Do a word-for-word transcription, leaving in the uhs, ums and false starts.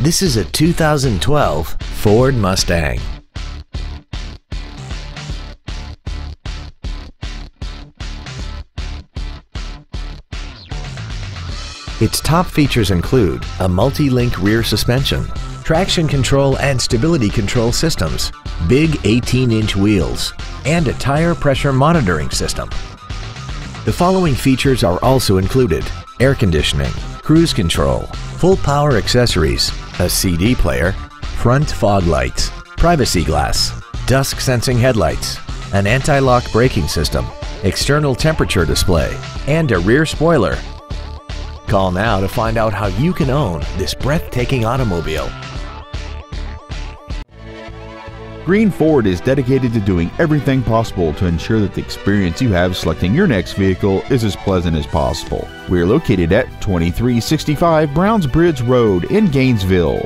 This is a two thousand twelve Ford Mustang. Its top features include a multi-link rear suspension, traction control and stability control systems, big eighteen inch wheels, and a tire pressure monitoring system. The following features are also included: air conditioning, cruise control, full power accessories, a C D player, front fog lights, privacy glass, dusk sensing headlights, an anti-lock braking system, external temperature display, and a rear spoiler. Call now to find out how you can own this breathtaking automobile. Greene Ford is dedicated to doing everything possible to ensure that the experience you have selecting your next vehicle is as pleasant as possible. We are located at twenty-three sixty-five Browns Bridge Road in Gainesville.